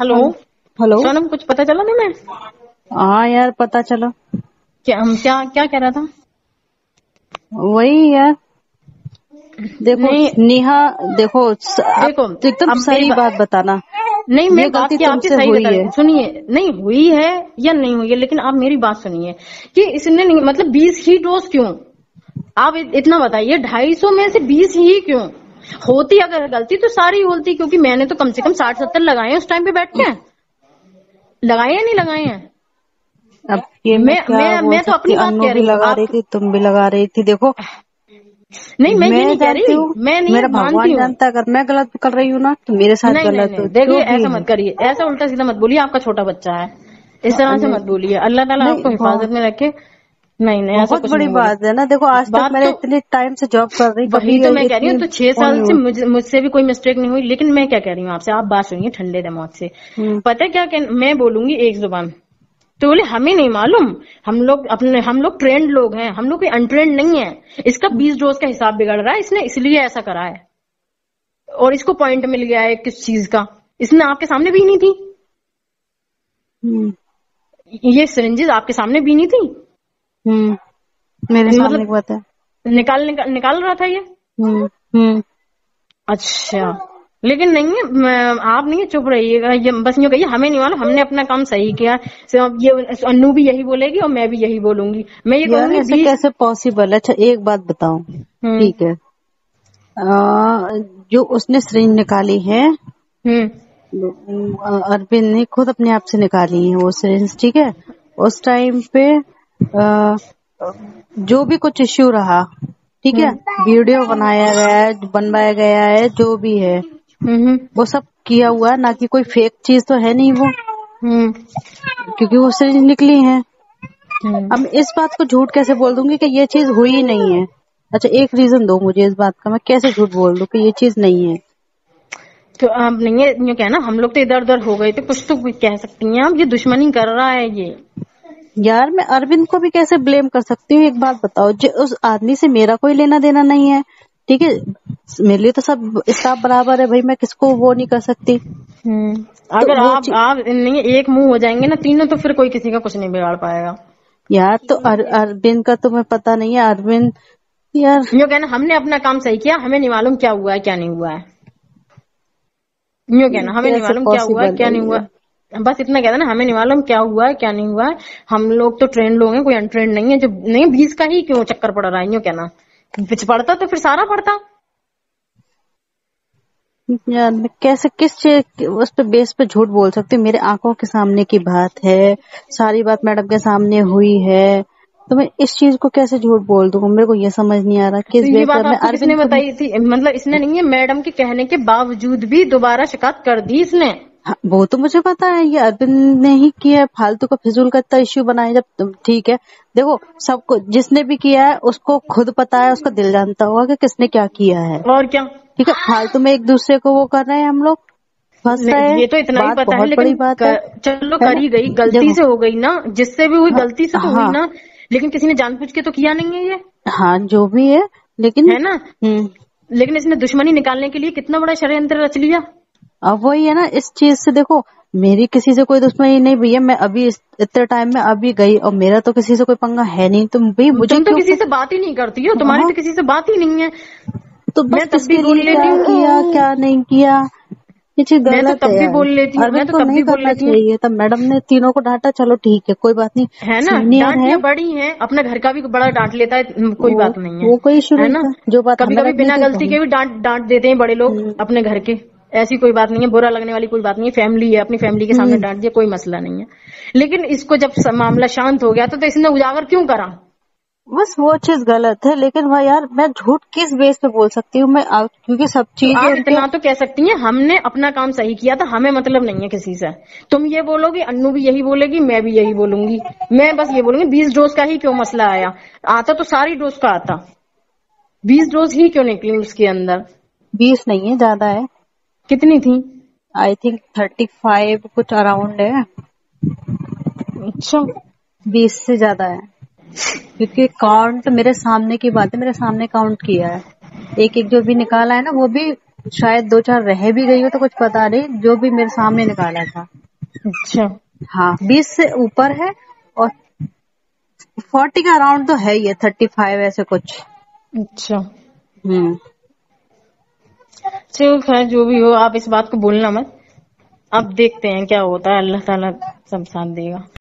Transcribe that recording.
Hello hello Sonam, कुछ पता चला तुम्हें? हाँ यार पता चला। क्या कह रहा था? वही यार, देखो नेहा, देखो एकदम सही बात बताना। नहीं, मैं बात की आपसे सही बता रही हूँ, सुनिए। नहीं हुई है या नहीं हुई है, लेकिन आप मेरी बात सुनिए कि इसने मतलब 20 ही डोज क्यों? आप इतना बताइए, 250 में से 20 ही क्यों? होती अगर गलती तो सारी होती, क्योंकि मैंने तो कम से कम 60-70 लगाए उस टाइम पे बैठ के। लगाए या नहीं लगाए हैं? अब ये मैं तो अपनी बात कह रही हूँ, लगा रही थी, तुम भी लगा रही थी। देखो नहीं, मैं ये नहीं कह रही हूँ, मैं नहीं, मेरा भगवान जानता है अगर मैं गलत कर रही हूँ ना तो मेरे साथ गलत हो। देखिए ऐसा मत करिए, ऐसा उल्टा सीधा मत बोलिए, आपका छोटा बच्चा है, इस तरह से मत बोलिए। अल्लाह ताला आपको हिफाजत में रखे। नहीं, ऐसा बहुत बड़ी बात है ना। देखो आज तक मैंने इतने टाइम से जॉब कर रही, वही तो मैं कह रही हूँ। तो 6 साल से मुझसे भी कोई मिस्टेक नहीं हुई। लेकिन मैं क्या कह रही हूँ आपसे, आप बात सुनिए ठंडे दिमाग से। पता है क्या मैं बोलूंगी एक जुबान, तो बोले हमें नहीं मालूम, हम लोग ट्रेंड लोग हैं, हम लोग कोई अनट्रेंड नहीं है। इसका 20 डोज का हिसाब बिगड़ रहा है, इसने इसलिए ऐसा करा है, और इसको पॉइंट मिल गया है किस चीज का। इसने आपके सामने भी नहीं थी, ये सिरिंजेस आपके सामने भी नहीं थी। मेरे सामने मतलब बात है, निकाल रहा था ये। अच्छा, लेकिन नहीं, आप नहीं चुप रहिएगा, ये बस यूँ कहिए हमें नहीं मालूम, हमने अपना काम सही किया। ये अन्नू भी यही बोलेगी और मैं भी यही बोलूंगी। मैं ये कहूँगी ऐसे कैसे पॉसिबल है? अच्छा एक बात बताऊं, ठीक है, जो उसने सिरिंज निकाली है, अरविंद ने खुद अपने आप से निकाली है वो सिरिंज, ठीक है। उस टाइम पे जो भी कुछ इश्यू रहा, ठीक है, वीडियो बनवाया गया है, जो भी है वो सब किया हुआ, ना कि कोई फेक चीज तो है नहीं वो, क्योंकि वो सिरिंज निकली है। अब इस बात को झूठ कैसे बोल दूंगी कि ये चीज हुई नहीं है? अच्छा एक रीजन दो मुझे इस बात का, मैं कैसे झूठ बोल दूं कि ये चीज नहीं है? तो आप नहीं है यूँ कहना, हम लोग तो इधर उधर हो गए थे, कुछ तो कह सकती है आप। ये दुश्मनी कर रहा है ये। यार मैं अरविंद को भी कैसे ब्लेम कर सकती हूँ? एक बात बताओ, जो उस आदमी से मेरा कोई लेना देना नहीं है, ठीक है, मेरे लिए तो सब स्टाफ बराबर है भाई, मैं किसको वो नहीं कर सकती। अगर तो आप नहीं एक मुंह हो जाएंगे ना तीनों, तो फिर कोई किसी का कुछ नहीं बिगाड़ पाएगा यार। तो अरविंद का तुम्हें पता नहीं है? अरविंद यार यूँ कहना हमने अपना काम सही किया, हमें नहीं मालूम क्या हुआ है क्या नहीं हुआ है। यूँ कहना हमें नहीं मालूम क्या हुआ है क्या नहीं हुआ, बस इतना कहता ना, हमें नहीं मालूम क्या हुआ है क्या नहीं हुआ है, हम लोग तो ट्रेंड लोग हैं, कोई अनट्रेंड नहीं है। जो नहीं 20 का ही क्यों चक्कर पड़ रहा है? यूँ कहना पड़ता तो फिर सारा पड़ता यार। कैसे किस चीज उस पे बेस पे झूठ बोल सकती हूँ? मेरे आंखों के सामने की बात है, सारी बात मैडम के सामने हुई है, तो मैं इस चीज को कैसे झूठ बोल दूं? मेरे को ये समझ नहीं आ रहा किस बेस पर। इसने बताई थी, मतलब इसने नहीं है, मैडम के कहने के बावजूद भी दोबारा शिकायत कर दी इसने। वो तो मुझे पता है, ये अरविंद ने ही किया है, फालतू का फिजूल का इतना इश्यू बनाया। जब ठीक है, देखो सबको जिसने भी किया है उसको खुद पता है, उसका दिल जानता होगा कि किसने क्या किया है और क्या, ठीक है। फालतू में एक दूसरे को वो कर रहे हैं हम लोग, फंसता है, ये तो इतना ही पता है। लेकिन चलो करी गई, गलती से हो गई ना, जिससे भी हुई गलती से तो हुई ना, लेकिन किसी ने जानबूझ के तो किया नहीं है ये। हाँ जो भी है, लेकिन है ना, लेकिन इसने दुश्मनी निकालने के लिए कितना बड़ा षड्यंत्र रच लिया। अब वही है ना, इस चीज से देखो मेरी किसी से कोई दुश्मनी नहीं भैया, मैं अभी इतने टाइम में अभी गई और मेरा तो किसी से कोई पंगा है नहीं। तुम भी मुझे तो किसी से बात ही नहीं करती हो, तुम्हारी तो किसी से बात ही नहीं है, तो बस मैं तब भी बोल लेती हूँ किया क्या नहीं किया, ये चीज गलत है। अरविंद को नहीं करना चाहिए। तब मैडम ने तीनों को डांटा, चलो ठीक है कोई बात नहीं, है ना, डांट बड़ी है, अपने घर का भी बड़ा डांट लेता है, कोई बात नहीं है, वो कोई इशू है ना। जो बात कभी कभी बिना गलती के भी डांट देते हैं बड़े लोग अपने घर के, ऐसी कोई बात नहीं है, बुरा लगने वाली कोई बात नहीं है, फैमिली है, अपनी फैमिली के सामने डांट दिया, कोई मसला नहीं है। लेकिन इसको जब मामला शांत हो गया तो इसने उजागर क्यों करा? बस वो चीज गलत है। लेकिन भाई यार मैं झूठ किस बेस पे बोल सकती हूँ मैं, क्योंकि सब चीज आप इतना तो कह सकती हैं हमने अपना काम सही किया था, हमें मतलब नहीं है किसी से। तुम ये बोलोगी, अन्नू भी यही बोलेगी, मैं भी यही बोलूंगी। मैं बस ये बोलूंगी 20 डोज का ही क्यों मसला आया? आता तो सारी डोज का आता, 20 डोज ही क्यों निकली उसके अंदर? 20 नहीं है, ज्यादा है। कितनी थी? आई थिंक 35 कुछ अराउंड है। अच्छा 20 से ज्यादा है, क्योंकि काउंट मेरे सामने की बात है, मेरे सामने काउंट किया है। एक जो भी निकाला है ना, वो भी शायद दो चार रह भी गई हो तो कुछ पता नहीं, जो भी मेरे सामने निकाला था। अच्छा हाँ 20 से ऊपर है और 40 का अराउंड तो है ही, 35 ऐसे कुछ। अच्छा चलो खैर जो भी हो, आप इस बात को भूलना मत। अब देखते हैं क्या होता है, अल्लाह ताला सब साथ देगा।